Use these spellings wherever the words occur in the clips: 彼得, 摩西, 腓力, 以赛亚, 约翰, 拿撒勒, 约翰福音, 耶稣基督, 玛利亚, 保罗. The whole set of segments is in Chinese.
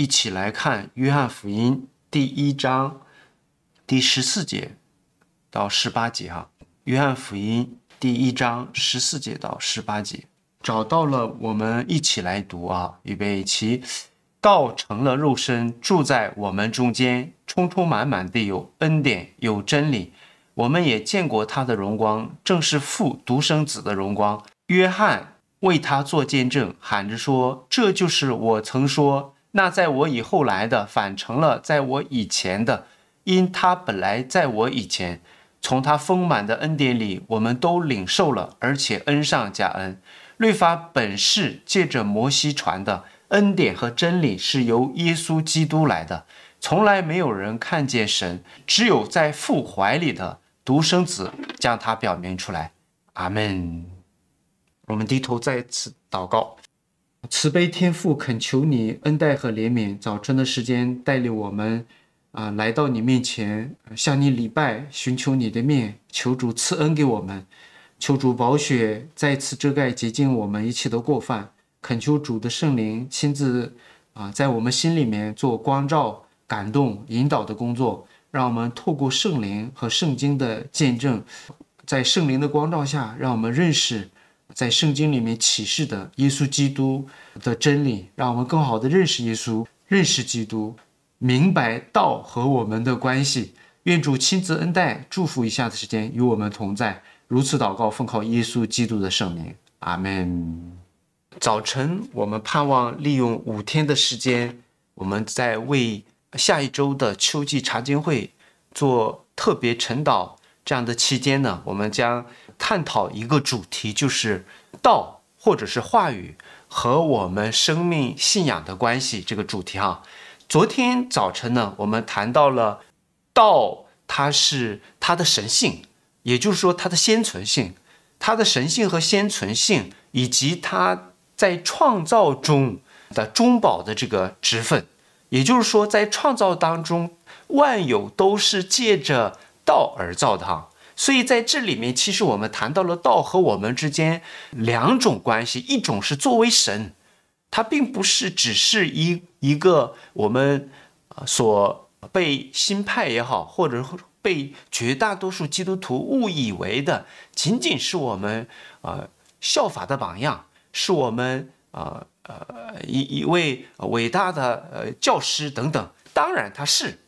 一起来看《约翰福音》第一章第14节到18节哈，《约翰福音》第一章14节到18节，找到了，我们一起来读啊，预备起。道成了肉身，住在我们中间，充充满满地有恩典，有真理。我们也见过他的荣光，正是父独生子的荣光。约翰为他做见证，喊着说：“这就是我曾说，那在我以后来的，反成了在我以前的，因他本来在我以前。”从他丰满的恩典里，我们都领受了，而且恩上加恩。律法本是借着摩西传的，恩典和真理是由耶稣基督来的。从来没有人看见神，只有在父怀里的独生子将他表明出来。阿们。我们低头再次祷告。慈悲天父，恳求你恩待和怜悯，早晨的时间带领我们来到你面前，向你礼拜，寻求你的面，求主赐恩给我们，求主宝血再次遮盖洁净我们一切的过犯，恳求主的圣灵亲自在我们心里面做光照、感动、引导的工作，让我们透过圣灵和圣经的见证，在圣灵的光照下，让我们认识在圣经里面启示的耶稣基督的真理，让我们更好的认识耶稣，认识基督，明白道和我们的关系。愿主亲自恩待，祝福以下的时间与我们同在。如此祷告，奉靠耶稣基督的圣名，阿们。早晨，我们盼望利用5天的时间，我们在为下一周的秋季查经会做特别晨祷。这样的期间呢，我们将探讨一个主题，就是道或者是话语和我们生命信仰的关系这个主题哈。昨天早晨呢，我们谈到了道，它的神性。也就是说，它的先存性，它的神性和先存性，以及它在创造中的中保的这个职分。也就是说，在创造当中，万有都是借着道而造的哈。所以在这里面，其实我们谈到了道和我们之间2种关系，一种是作为神，它并不是只是一个我们所被新派也好，或者被绝大多数基督徒误以为的，仅仅是我们效法的榜样，是我们一位伟大的教师等等。当然他是，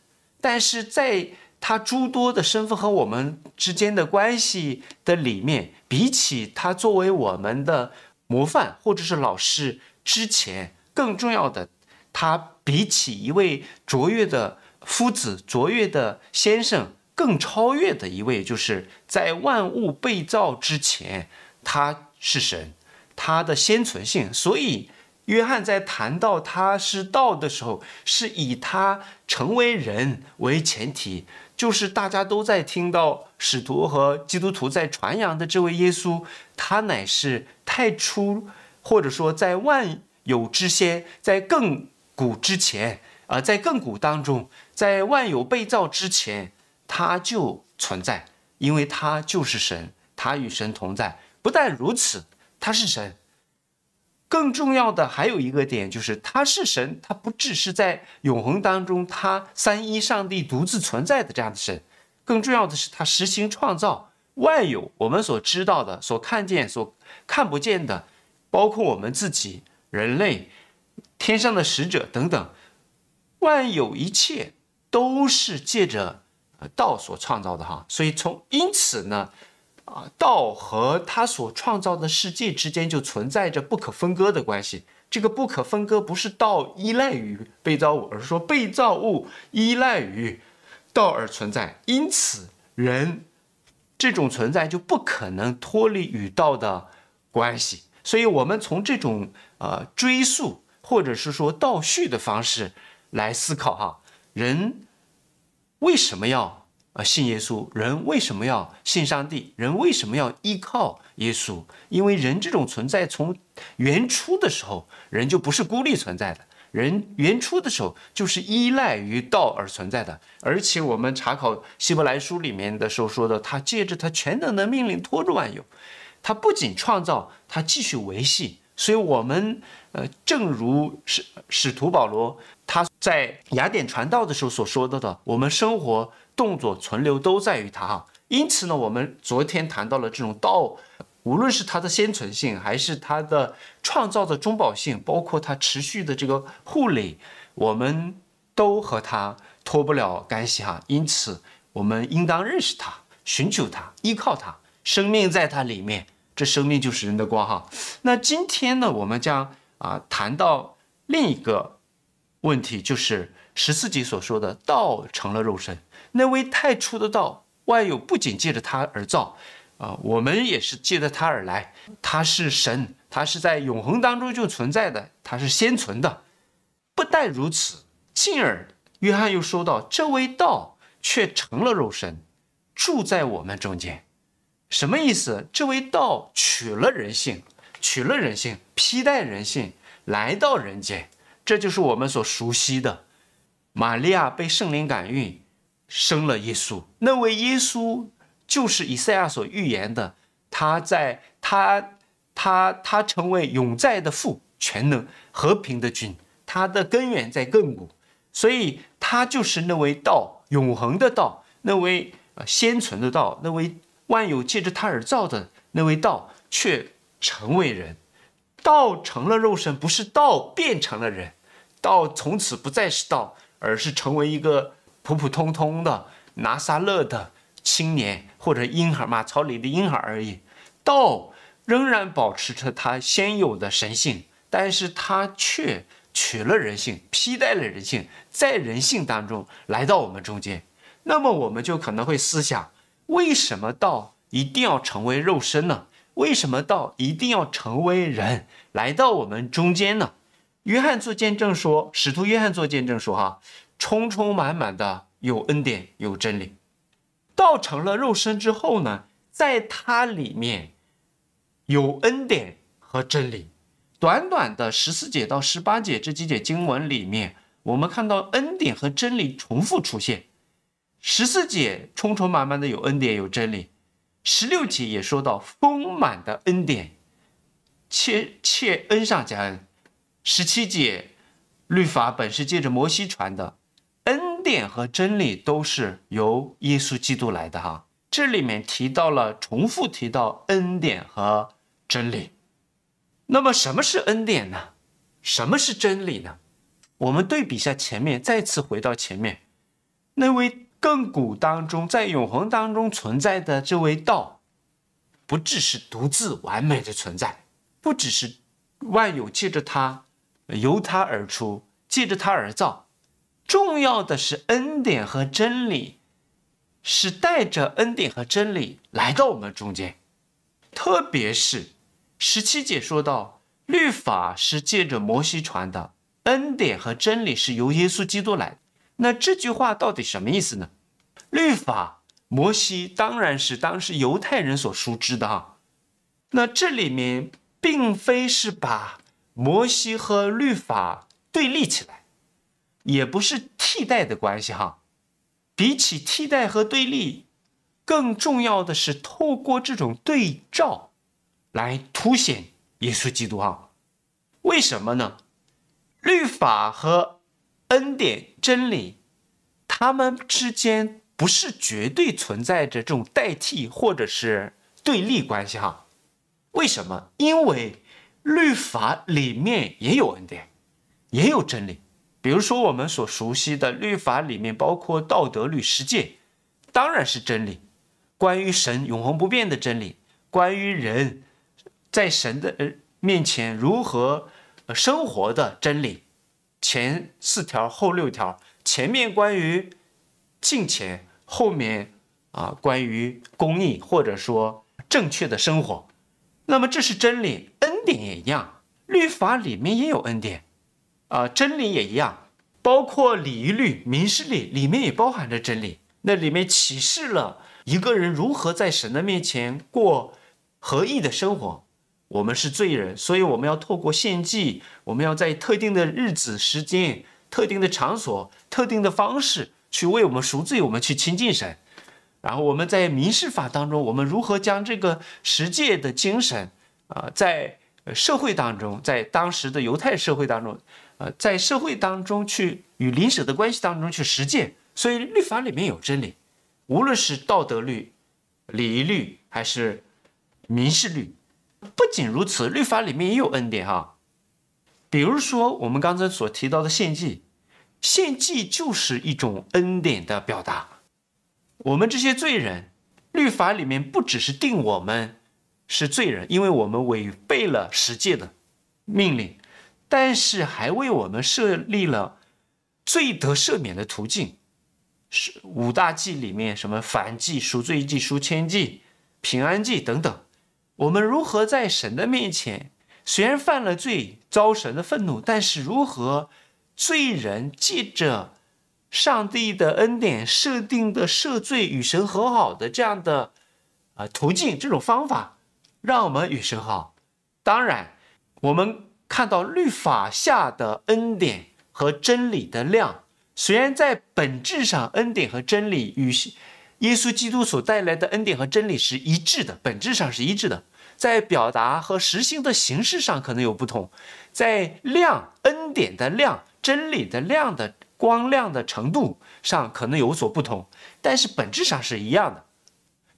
但是在他诸多的身份和我们之间的关系的里面，比起他作为我们的模范或者是老师之前，更重要的，他比起一位卓越的夫子、卓越的先生，更超越的一位，就是在万物被造之前，他是神，他的先存性。所以约翰在谈到他是道的时候，是以他成为人为前提。就是大家都在听到使徒和基督徒在传扬的这位耶稣，他乃是太初，或者说在万有之先，在亘古之前，在亘古当中，在万有被造之前，他就存在，因为他就是神，他与神同在。不但如此，他是神。更重要的还有一个点，就是他是神，他不只是在永恒当中，他三一上帝独自存在的这样的神。更重要的是，他实行创造万有，我们所知道的、所看见、所看不见的，包括我们自己、人类、天上的使者等等，万有一切都是借着道所创造的哈。所以因此呢，道和他所创造的世界之间就存在着不可分割的关系。这个不可分割不是道依赖于被造物，而是说被造物依赖于道而存在。因此人这种存在就不可能脱离与道的关系。所以我们从这种追溯或者是说倒叙的方式来思考哈，人为什么要信耶稣？人为什么要信上帝？人为什么要依靠耶稣？因为人这种存在，从原初的时候，人就不是孤立存在的，人原初的时候就是依赖于道而存在的。而且我们查考希伯来书里面的时候说的，他借着他全能的命令托住万有，他不仅创造，他继续维系，所以，我们正如使徒保罗他在雅典传道的时候所说的，我们生活、动作、存留都在于他哈。因此呢，我们昨天谈到了这种道，无论是它的先存性，还是它的创造的中保性，包括它持续的这个护理，我们都和它脱不了干系哈。因此，我们应当认识它，寻求它，依靠它，生命在它里面。 这生命就是人的光哈。那今天呢，我们将谈到另一个问题，就是14节所说的道成了肉身，那位太初的道，万有不仅借着他而造，我们也是借着他而来。他是神，他是在永恒当中就存在的，他是先存的。不但如此，进而约翰又说到，这位道却成了肉身，住在我们中间。 什么意思？这位道取了人性，披戴人性，来到人间，这就是我们所熟悉的。玛利亚被圣灵感孕，生了耶稣。那位耶稣就是以赛亚所预言的，他成为永在的父，全能和平的君，他的根源在亘古，所以他就是那位道，永恒的道，那位先存的道，那位。 万有借着他而造的那位道，却成为人。道成了肉身，不是道变成了人，道从此不再是道，而是成为一个普普通通的拿撒勒的青年或者婴孩，马槽里的婴孩而已。道仍然保持着他先有的神性，但是他却取了人性，披戴了人性，在人性当中来到我们中间。那么我们就可能会思想。 为什么道一定要成为肉身呢？为什么道一定要成为人，来到我们中间呢？约翰做见证说，使徒约翰做见证说，充充满满的有恩典，有真理。道成了肉身之后呢，在它里面有恩典和真理。短短的14节到18节这几节经文里面，我们看到恩典和真理重复出现。 14节充充满满的有恩典有真理，16节也说到丰满的恩典，切恩上加恩。17节律法本是借着摩西传的，恩典和真理都是由耶稣基督来的哈。这里面提到了重复提到恩典和真理。那么什么是恩典呢？什么是真理呢？我们对比一下前面，再次回到前面那位。 亘古当中，在永恒当中存在的这位道，不只是独自完美的存在，不只是万有借着他，由他而出，借着他而造。重要的是恩典和真理，是带着恩典和真理来到我们中间。特别是17节说到，律法是借着摩西传的，恩典和真理是由耶稣基督来的。 那这句话到底什么意思呢？律法、摩西当然是当时犹太人所熟知的哈。那这里面并非是把摩西和律法对立起来，也不是替代的关系哈。比起替代和对立，更重要的是透过这种对照来凸显耶稣基督哈。为什么呢？律法和 恩典、真理，他们之间不是绝对存在着这种代替或者是对立关系哈。为什么？因为律法里面也有恩典，也有真理。比如说我们所熟悉的律法里面包括道德律、十诫，当然是真理，关于神永恒不变的真理，关于人在神的面前如何生活的真理。 前4条，后6条，前面关于敬虔，后面关于公义或者说正确的生活。那么这是真理，恩典也一样，律法里面也有恩典，真理也一样，包括礼仪律、民事律里面也包含着真理。那里面启示了一个人如何在神的面前过合意的生活。 我们是罪人，所以我们要透过献祭，我们要在特定的日子、时间、特定的场所、特定的方式去为我们赎罪，我们去亲近神。然后我们在民事法当中，我们如何将这个十诫的精神，在社会当中，在当时的犹太社会当中，在社会当中去与邻舍的关系当中去实践。所以律法里面有真理，无论是道德律、礼仪律还是民事律。不仅如此，律法里面也有恩典哈。比如说我们刚才所提到的献祭，献祭就是一种恩典的表达。我们这些罪人，律法里面不只是定我们是罪人，因为我们违背了十诫的命令，但是还为我们设立了罪得赦免的途径。是五大祭里面什么燔祭、赎罪祭、赎愆祭、平安祭等等。我们如何在神的面前，虽然犯了罪，遭神的愤怒，但是如何罪人借着上帝的恩典设定的赦罪与神和好的这样的途径，这种方法，让我们与神和好。当然，我们看到律法下的恩典和真理的量，虽然在本质上恩典和真理与耶稣基督所带来的恩典和真理是一致的，本质上是一致的，在表达和实行的形式上可能有不同，在量、恩典的量、真理的量的光亮的程度上可能有所不同，但是本质上是一样的，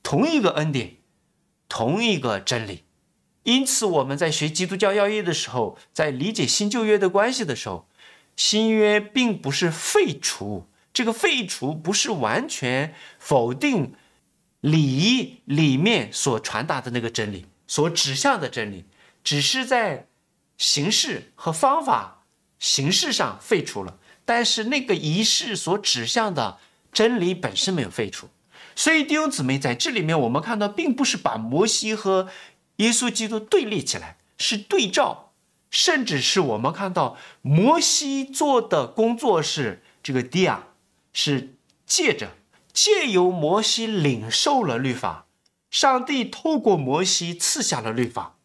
同一个恩典，同一个真理。因此我们在学基督教要义的时候，在理解新旧约的关系的时候，新约并不是废除，这个废除不是完全否定礼仪里面所传达的那个真理，所指向的真理，只是在形式和方法形式上废除了，但是那个仪式所指向的真理本身没有废除。所以弟兄姊妹，在这里面我们看到，并不是把摩西和耶稣基督对立起来，是对照，甚至是我们看到摩西做的工作是这个dia。是借由摩西领受了律法，上帝透过摩西赐下了律法。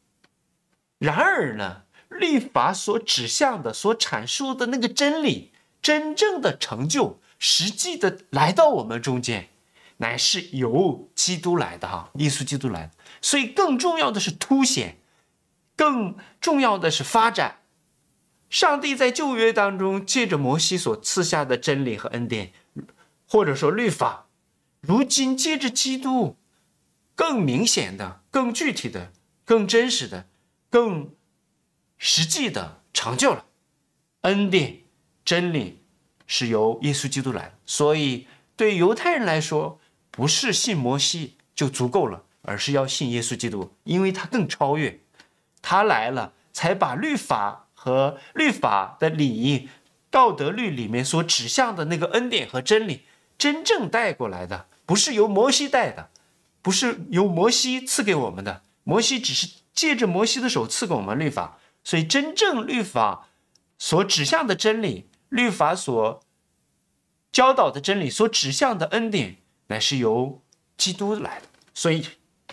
然而呢，律法所指向的、所阐述的那个真理，真正的成就、实际的来到我们中间，乃是由基督来的哈，耶稣基督来的。所以更重要的是凸显，更重要的是发展。上帝在旧约当中借着摩西所赐下的真理和恩典，或者说律法，如今借着基督更明显的、更具体的、更真实的、更实际的成就了。恩典、真理是由耶稣基督来的，所以对犹太人来说，不是信摩西就足够了，而是要信耶稣基督，因为他更超越，他来了才把律法和律法的礼仪、道德律里面所指向的那个恩典和真理真正带过来的，不是由摩西带的，不是由摩西赐给我们的，摩西只是借着摩西的手赐给我们律法。所以真正律法所指向的真理，律法所教导的真理，所指向的恩典，乃是由基督来的。所以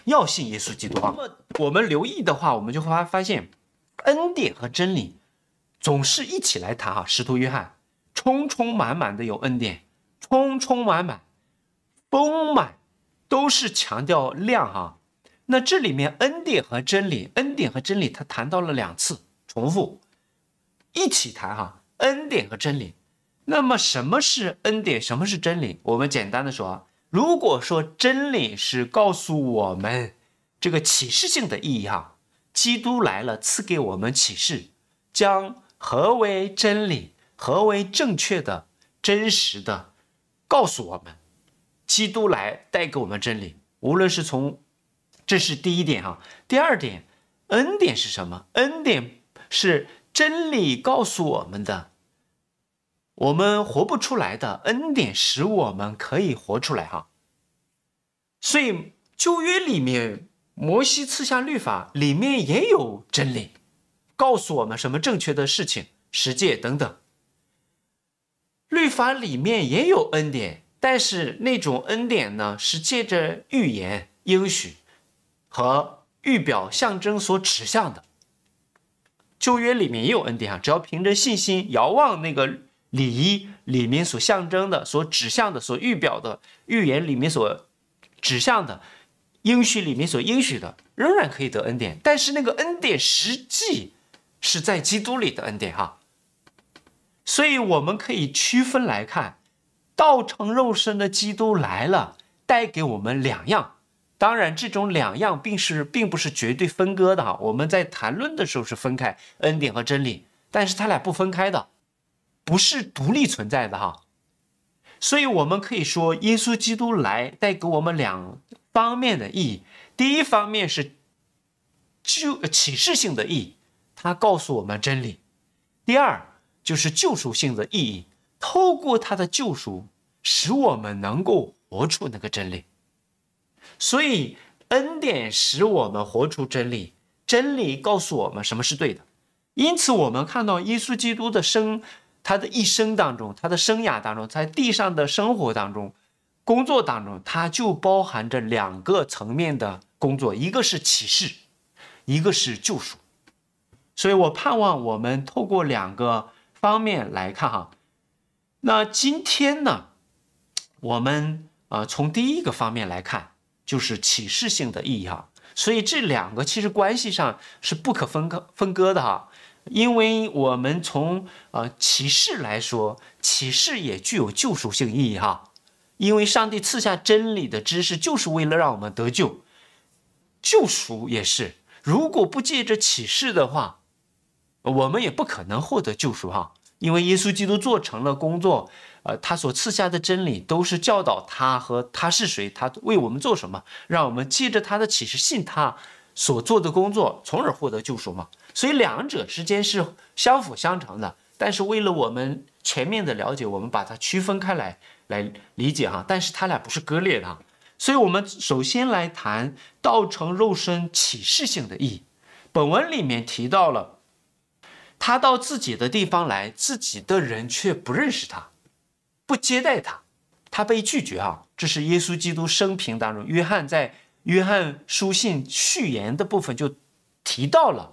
要信耶稣基督。那么我们留意的话，我们就会发现恩典和真理总是一起来谈啊，使徒约翰充充满满的有恩典，充充满满、丰满，都是强调量哈。那这里面恩典和真理，恩典和真理他谈到了2次，重复一起谈哈，恩典和真理。那么什么是恩典？什么是真理？我们简单的说啊，如果说真理是告诉我们这个启示性的意义哈，基督来了，赐给我们启示，将何为真理、何为正确的、真实的告诉我们。基督来带给我们真理，无论是从，这是第一点哈。第二点，恩典是什么？恩典是真理告诉我们的，我们活不出来的，恩典使我们可以活出来哈。所以旧约里面摩西赐下律法里面也有真理，告诉我们什么正确的事情、实践等等。律法里面也有恩典，但是那种恩典呢，是借着预言、应许和预表、象征所指向的。旧约里面也有恩典啊，只要凭着信心遥望那个礼仪里面所象征的、所指向的、所预表的、预言里面所指向的，应许里面所应许的，仍然可以得恩典，但是那个恩典实际是在基督里的恩典哈。所以我们可以区分来看，道成肉身的基督来了，带给我们两样。 当然，这种两样并不是绝对分割的哈。我们在谈论的时候是分开恩典和真理，但是它俩不分开的，不是独立存在的哈。所以我们可以说，耶稣基督来带给我们两方面的意义。第一方面是启示性的意义，它告诉我们真理；第二就是救赎性的意义，透过它的救赎，使我们能够活出那个真理。 所以，恩典使我们活出真理，真理告诉我们什么是对的。因此，我们看到耶稣基督的他的一生当中，他的生涯当中，在地上的生活当中、工作当中，他就包含着两个层面的工作，一个是启示，一个是救赎。所以我盼望我们透过两个方面来看哈。那今天呢，我们从第一个方面来看。 就是启示性的意义哈，所以这两个其实关系上是不可分割的哈，因为我们从启示来说，启示也具有救赎性意义哈，因为上帝赐下真理的知识就是为了让我们得救，救赎也是，如果不借着启示的话，我们也不可能获得救赎哈，因为耶稣基督做成了工作。 他所赐下的真理都是教导他和他是谁，他为我们做什么，让我们借着他的启示信他所做的工作，从而获得救赎嘛。所以两者之间是相辅相成的。但是为了我们全面的了解，我们把它区分开来理解哈。但是它俩不是割裂的哈。所以我们首先来谈道成肉身启示性的意义。本文里面提到了，他到自己的地方来，自己的人却不认识他。 不接待他，他被拒绝啊！这是耶稣基督生平当中，约翰在约翰书信序言的部分就提到了，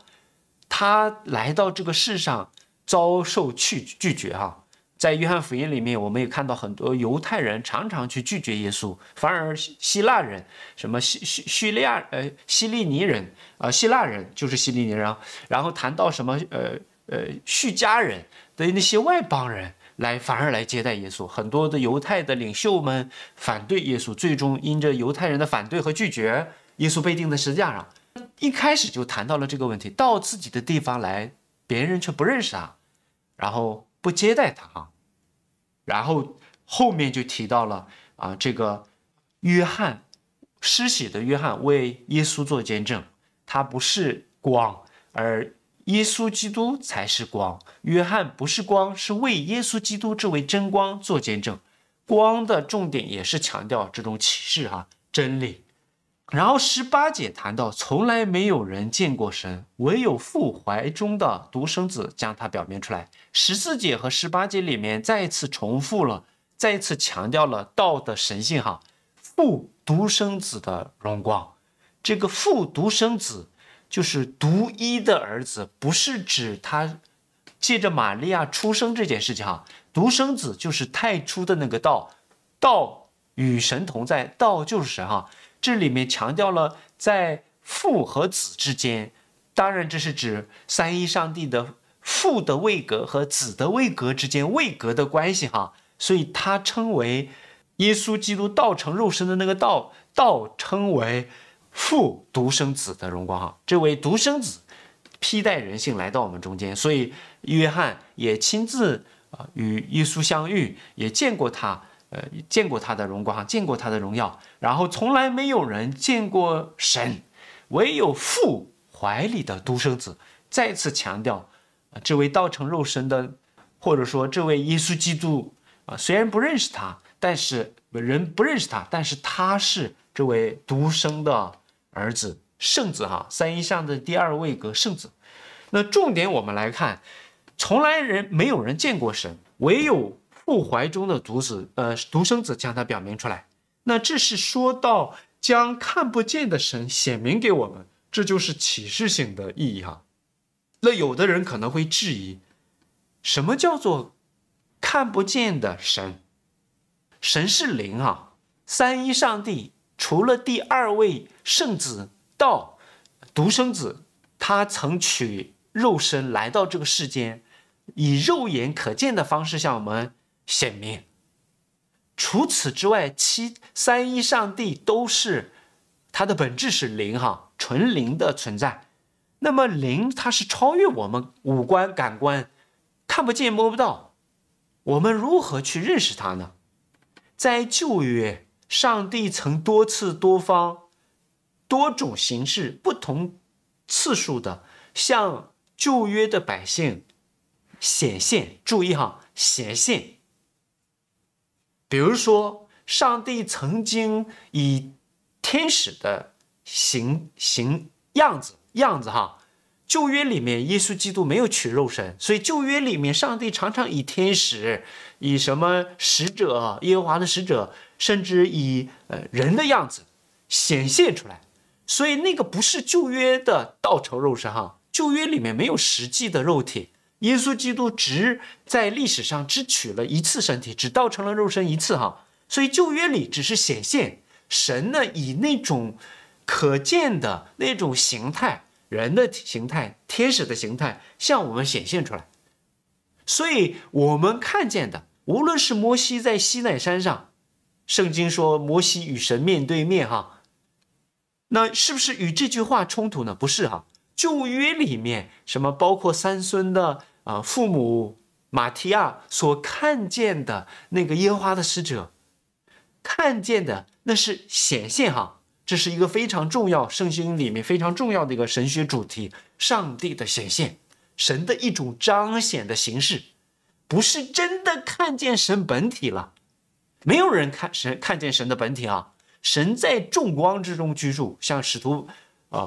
他来到这个世上遭受拒绝啊！在约翰福音里面，我们也看到很多犹太人常常去拒绝耶稣，反而希腊人、什么希利尼人啊、希腊人就是希利尼人，然后谈到什么叙加人的那些外邦人。 反而来接待耶稣，很多的犹太的领袖们反对耶稣，最终因着犹太人的反对和拒绝，耶稣被钉在十字架上。一开始就谈到了这个问题，到自己的地方来，别人却不认识他，然后不接待他啊。然后后面就提到了这个约翰施洗的约翰为耶稣做见证，他不是光，而。 耶稣基督才是光，约翰不是光，是为耶稣基督这位真光做见证。光的重点也是强调这种启示真理。然后18节谈到，从来没有人见过神，唯有父怀中的独生子将他表明出来。14节和18节里面再一次强调了道的神性父独生子的荣光，这个父独生子。 就是独一的儿子，不是指他借着玛利亚出生这件事情哈。独生子就是太初的那个道，道与神同在，道就是神哈。这里面强调了在父和子之间，当然这是指三一上帝的父的位格和子的位格之间位格的关系哈。所以他称为耶稣基督道成肉身的那个道，道称为。 父独生子的荣光哈，这位独生子披戴人性来到我们中间，所以约翰也亲自与耶稣相遇，也见过他，见过他的荣光，见过他的荣耀。然后从来没有人见过神，唯有父怀里的独生子。再次强调，这位道成肉身的，或者说这位耶稣基督虽然不认识他，但是人不认识他，但是他是这位独生的。 儿子圣子三一上的第二位格圣子。那重点我们来看，从来没有人见过神，唯有父怀中的独生子将他表明出来。那这是说到将看不见的神显明给我们，这就是启示性的意义哈。那有的人可能会质疑，什么叫做看不见的神？神是灵三一上帝。除了第二位圣子道独生子，他曾取肉身来到这个世间，以肉眼可见的方式向我们显明。除此之外，三一上帝都是他的本质是灵哈，纯灵的存在。那么灵它是超越我们五官感官，看不见摸不到，我们如何去认识它呢？在旧约，上帝曾多次多方多种形式不同次数的向旧约的百姓显现，注意哈，显现。比如说，上帝曾经以天使的样子哈，旧约里面耶稣基督没有取肉身，所以旧约里面上帝常常以天使、以什么使者、耶和华的使者，甚至以人的样子显现出来。所以那个不是旧约的道成肉身哈，旧约里面没有实际的肉体。耶稣基督只在历史上只取了一次身体，只道成了肉身一次哈，所以旧约里只是显现神呢，以那种可见的那种形态，人的形态、天使的形态向我们显现出来。所以我们看见的，无论是摩西在西奈山上，圣经说摩西与神面对面哈，那是不是与这句话冲突呢？不是哈。旧约里面什么包括三孙的父母马提亚所看见的那个耶和华的使者看见的，那是显现哈，这是一个非常重要，圣经里面非常重要的一个神学主题，上帝的显现，神的一种彰显的形式，不是真的看见神本体了，没有人看见神的本体啊，神在众光之中居住，像使徒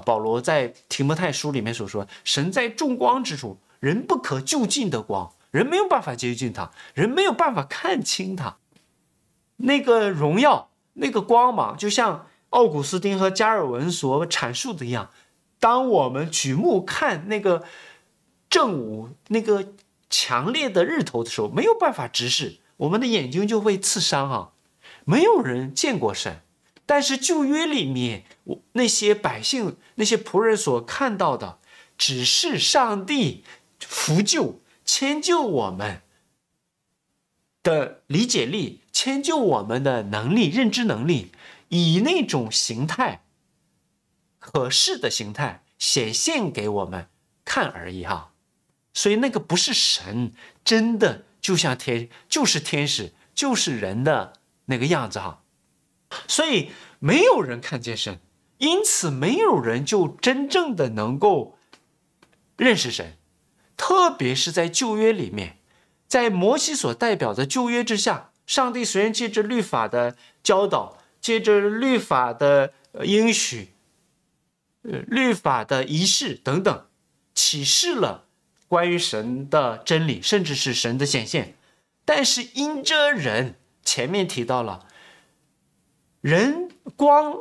保罗在提摩太书里面所说，神在众光之处，人不可就近的光，人没有办法接近他，人没有办法看清他。那个荣耀，那个光芒，就像奥古斯丁和加尔文所阐述的一样，当我们举目看那个正午，那个强烈的日头的时候，没有办法直视，我们的眼睛就会刺伤啊。没有人见过神。但是旧约里面，那些百姓、那些仆人所看到的，只是上帝扶救、迁就我们的理解力、迁就我们的能力、认知能力，以那种形态、可视的形态显现给我们看而已哈。所以那个不是神，真的就像就是天使，就是人的那个样子哈。所以没有人看见神，因此没有人就真正的能够认识神，特别是在旧约里面，在摩西所代表的旧约之下，上帝虽然借着律法的教导，借着律法的应许、律法的仪式等等，启示了关于神的真理，甚至是神的显现，但是因着人，前面提到了人光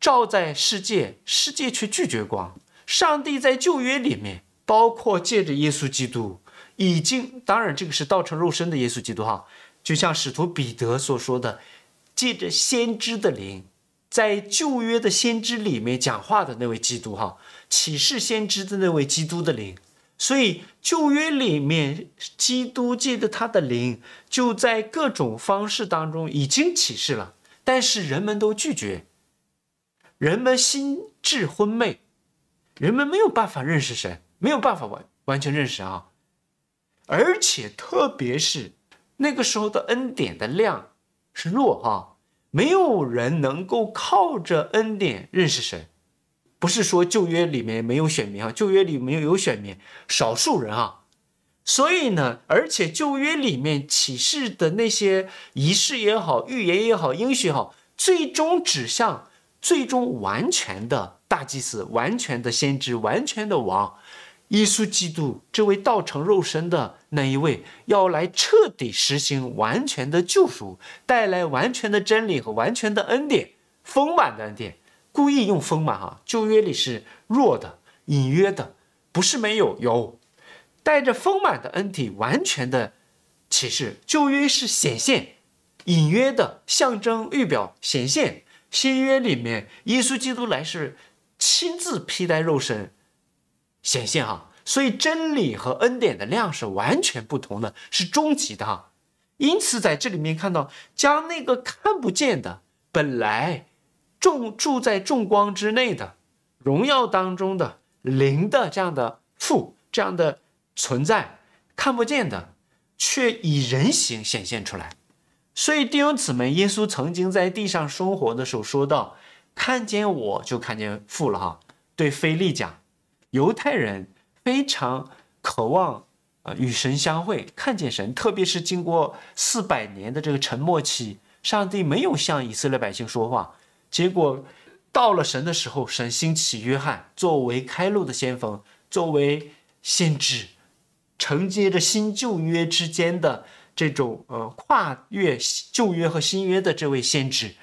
照在世界，世界却拒绝光。上帝在旧约里面，包括借着耶稣基督，已经当然这个是道成肉身的耶稣基督哈，就像使徒彼得所说的，借着先知的灵，在旧约的先知里面讲话的那位基督哈，启示先知的那位基督的灵。所以旧约里面，基督借着他的灵，就在各种方式当中已经启示了。但是人们都拒绝，人们心智昏昧，人们没有办法认识神，没有办法完全认识啊！而且特别是那个时候的恩典的量是弱啊，没有人能够靠着恩典认识神。不是说旧约里面没有选民啊，旧约里面有选民，少数人啊。所以呢，而且旧约里面启示的那些仪式也好，预言也好，应许也好，最终指向最终完全的大祭司、完全的先知、完全的王，耶稣基督这位道成肉身的那一位，要来彻底实行完全的救赎，带来完全的真理和完全的恩典，丰满的恩典。故意用丰满哈，旧约里是弱的、隐约的，不是没有，有。带着丰满的恩典，完全的启示。旧约是显现，隐约的象征预表显现，新约里面，耶稣基督来是亲自披戴肉身显现啊，所以真理和恩典的量是完全不同的，是终极的啊。因此在这里面看到，将那个看不见的本来住在众光之内的荣耀当中的灵的这样的父，这样的存在，看不见的却以人形显现出来。所以弟兄姊妹，耶稣曾经在地上生活的时候说到，看见我就看见父了哈。对腓力讲，犹太人非常渴望与神相会，看见神，特别是经过400年的这个沉默期，上帝没有向以色列百姓说话，结果到了神的时候，神兴起约翰作为开路的先锋，作为先知，承接着新旧约之间的这种跨越旧约和新约的这位先知，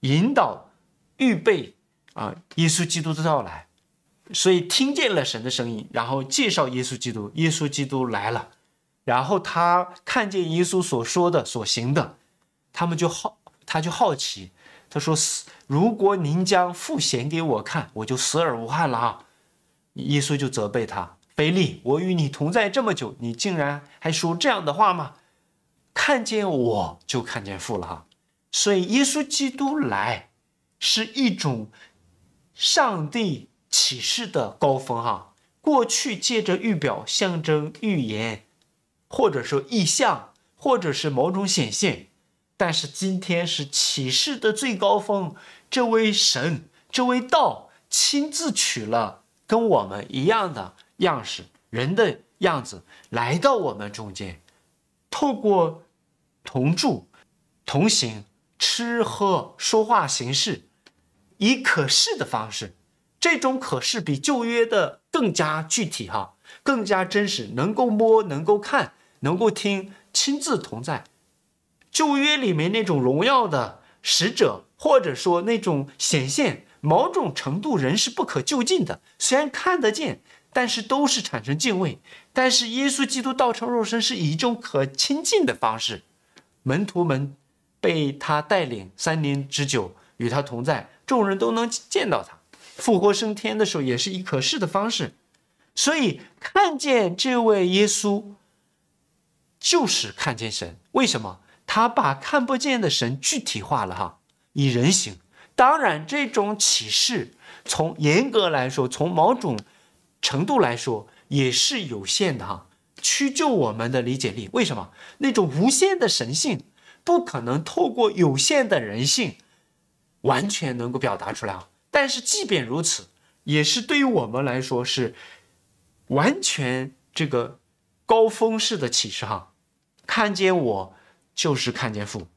引导预备耶稣基督的到来。所以听见了神的声音，然后介绍耶稣基督，耶稣基督来了，然后他看见耶稣所说的所行的，他就好奇，他说，如果您将父显给我看，我就死而无憾了啊。耶稣就责备他，腓力，我与你同在这么久，你竟然还说这样的话吗？看见我就看见父了啊。所以耶稣基督来是一种上帝启示的高峰哈。过去借着预表、象征、预言，或者说意象，或者是某种显现，但是今天是启示的最高峰。这位神，这位道亲自取了跟我们一样的样式，人的样子，来到我们中间，透过同住、同行、吃喝、说话、行事，以可视的方式。这种可视比旧约的更加具体哈，更加真实，能够摸，能够看，能够听，亲自同在。旧约里面那种荣耀的使者，或者说那种显现，某种程度人是不可究竟的，虽然看得见，但是都是产生敬畏。但是耶稣基督道成肉身是以一种可亲近的方式，门徒们被他带领3年之久与他同在，众人都能见到他。复活升天的时候也是以可视的方式。所以看见这位耶稣就是看见神。为什么？他把看不见的神具体化了哈，以人形。当然这种启示从严格来说，从某种程度来说也是有限的哈，屈就我们的理解力。为什么？那种无限的神性不可能透过有限的人性完全能够表达出来啊。但是即便如此，也是对于我们来说是完全这个高峰式的启示哈。看见我就是看见父，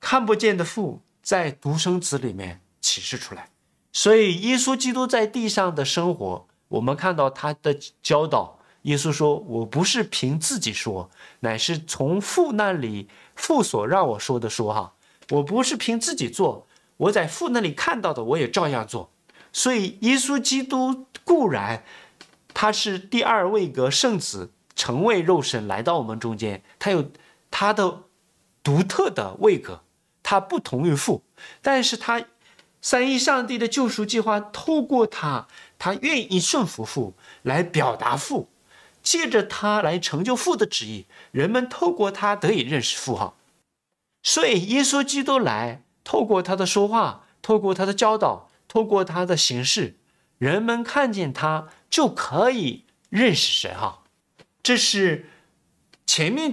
看不见的父在独生子里面启示出来。所以耶稣基督在地上的生活，我们看到他的教导，耶稣说，我不是凭自己说，乃是从父那里，父所让我说的说哈。我不是凭自己做，我在父那里看到的我也照样做。所以耶稣基督固然他是第二位格圣子，成为肉身来到我们中间，他有他的独特的位格，他不同于父，但是他三一上帝的救赎计划透过他，他愿意顺服父，来表达父，借着他来成就父的旨意，人们透过他得以认识父哈。所以耶稣基督来，透过他的说话，透过他的教导，透过他的行事，人们看见他就可以认识神啊。这是前面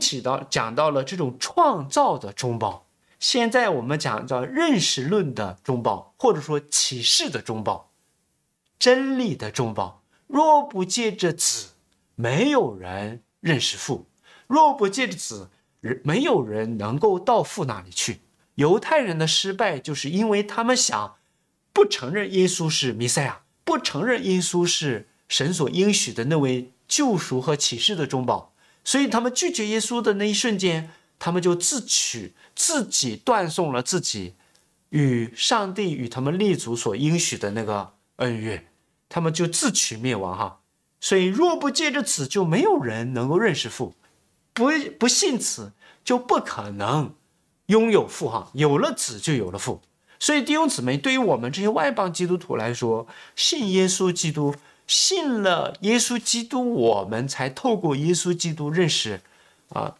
讲到了这种创造的中报，现在我们讲叫认识论的中报，或者说启示的中报，真理的中报。若不借着子，没有人认识父；若不借着子，没有人能够到父那里去。犹太人的失败就是因为他们想不承认耶稣是弥赛亚，不承认耶稣是神所应许的那位救赎和启示的中保，所以他们拒绝耶稣的那一瞬间，他们就自己断送了自己与上帝与他们立足所应许的那个恩约，他们就自取灭亡哈。所以若不借着子，就没有人能够认识父，不信子就不可能拥有父哈，有了子就有了父。所以弟兄姊妹，对于我们这些外邦基督徒来说，信耶稣基督，信了耶稣基督，我们才透过耶稣基督认识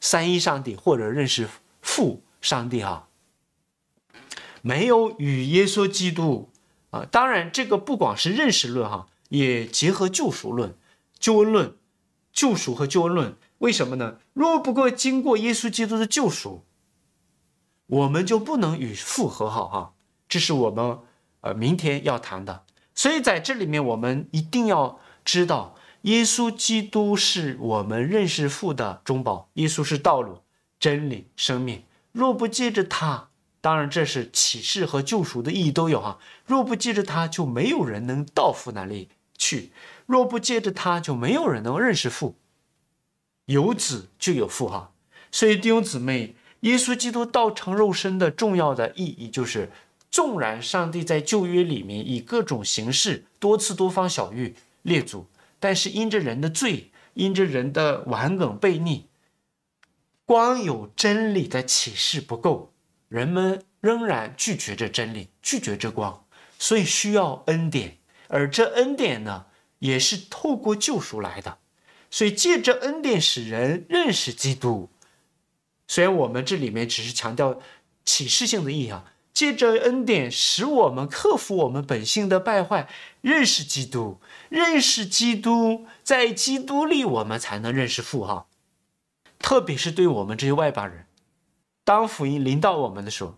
三一上帝，或者认识父上帝哈。没有与耶稣基督当然这个不光是认识论哈，也结合救赎论、救恩论、救赎和救恩论。为什么呢？若不过经过耶稣基督的救赎，我们就不能与父和好哈。这是我们明天要谈的。所以在这里面，我们一定要知道，耶稣基督是我们认识父的中保。耶稣是道路、真理、生命。若不借着他，当然这是启示和救赎的意义都有哈。若不借着他，就没有人能到父那里去；若不借着他，就没有人能认识父。有子就有父哈。所以弟兄姊妹，耶稣基督道成肉身的重要的意义就是，纵然上帝在旧约里面以各种形式多次多方小喻列祖，但是因着人的罪，因着人的顽梗悖逆，光有真理的启示不够，人们仍然拒绝这真理，拒绝这光，所以需要恩典。而这恩典呢，也是透过救赎来的。所以借着恩典使人认识基督。虽然我们这里面只是强调启示性的意义啊，借着恩典使我们克服我们本性的败坏，认识基督，认识基督，在基督里我们才能认识父哈。特别是对我们这些外邦人，当福音临到我们的时候，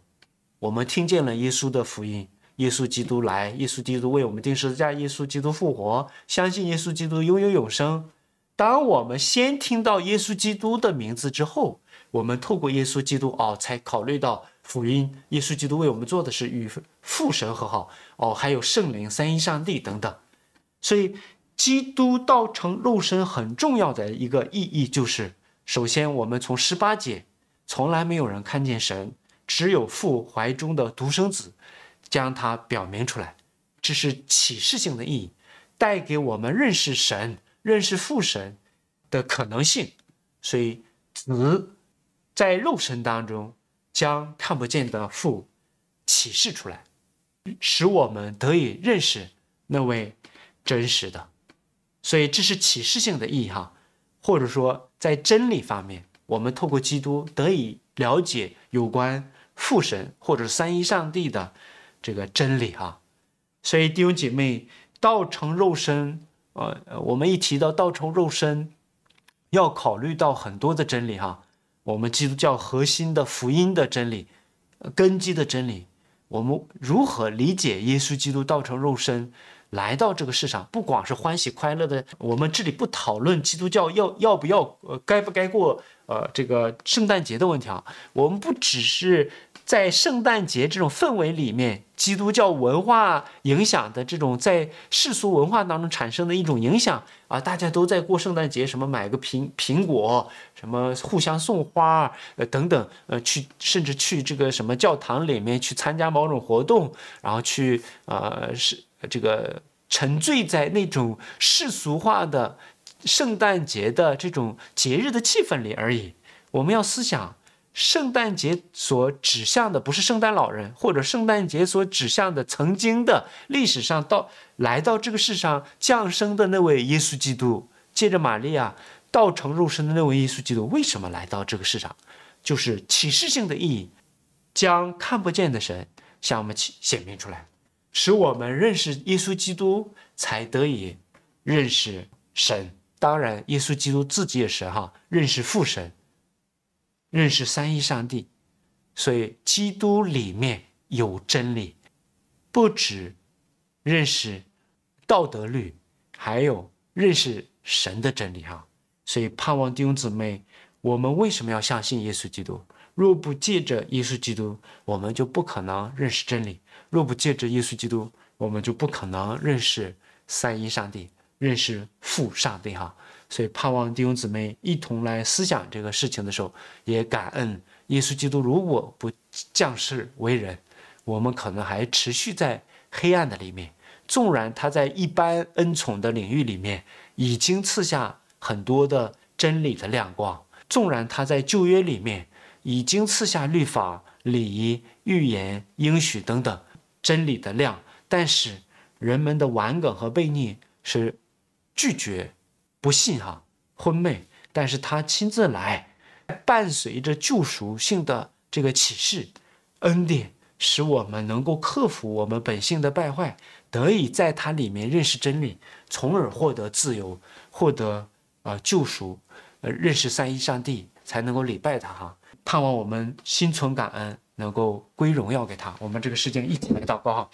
我们听见了耶稣的福音，耶稣基督来，耶稣基督为我们钉十字架，耶稣基督复活，相信耶稣基督拥有永生。当我们先听到耶稣基督的名字之后，我们透过耶稣基督才考虑到福音，耶稣基督为我们做的是与父神和好还有圣灵、三一上帝等等。所以基督道成肉身很重要的一个意义就是，首先我们从18节，从来没有人看见神，只有父怀中的独生子将他表明出来，这是启示性的意义，带给我们认识神、认识父神的可能性。所以子在肉身当中将看不见的父启示出来，使我们得以认识那位真实的。所以这是启示性的意义哈，或者说在真理方面，我们透过基督得以了解有关父神或者三一上帝的这个真理哈。所以弟兄姐妹，道成肉身我们一提到道成肉身，要考虑到很多的真理哈。我们基督教核心的福音的真理、根基的真理，我们如何理解耶稣基督道成肉身来到这个世上？不光是欢喜快乐的，我们这里不讨论基督教要不要该不该过这个圣诞节的问题啊。我们不只是在圣诞节这种氛围里面，基督教文化影响的这种在世俗文化当中产生的一种影响啊，大家都在过圣诞节，什么买个苹果，什么互相送花等等，甚至去这个什么教堂里面去参加某种活动，然后去这个沉醉在那种世俗化的圣诞节的这种节日的气氛里而已。我们要思想，圣诞节所指向的不是圣诞老人，或者圣诞节所指向的曾经的历史上来到这个世上降生的那位耶稣基督，借着玛利亚道成肉身的那位耶稣基督为什么来到这个世上，就是启示性的意义，将看不见的神向我们显明出来，使我们认识耶稣基督，才得以认识神。当然耶稣基督自己也是哈，认识父神，认识三一上帝。所以基督里面有真理，不只认识道德律，还有认识神的真理哈。所以盼望弟兄姊妹，我们为什么要相信耶稣基督？若不借着耶稣基督，我们就不可能认识真理；若不借着耶稣基督，我们就不可能认识三一上帝，认识父上帝哈。所以盼望弟兄姊妹一同来思想这个事情的时候，也感恩耶稣基督如果不降世为人，我们可能还持续在黑暗的里面，纵然他在一般恩宠的领域里面已经赐下很多的真理的亮光，纵然他在旧约里面已经赐下律法、礼仪、预言、应许等等，真理的量，但是人们的顽梗和悖逆是拒绝、不信昏昧，但是他亲自来，伴随着救赎性的这个启示、恩典，使我们能够克服我们本性的败坏，得以在它里面认识真理，从而获得自由，获得救赎，认识三一上帝，才能够礼拜他。盼望我们心存感恩，能够归荣耀给他。我们这个事情一起来祷告。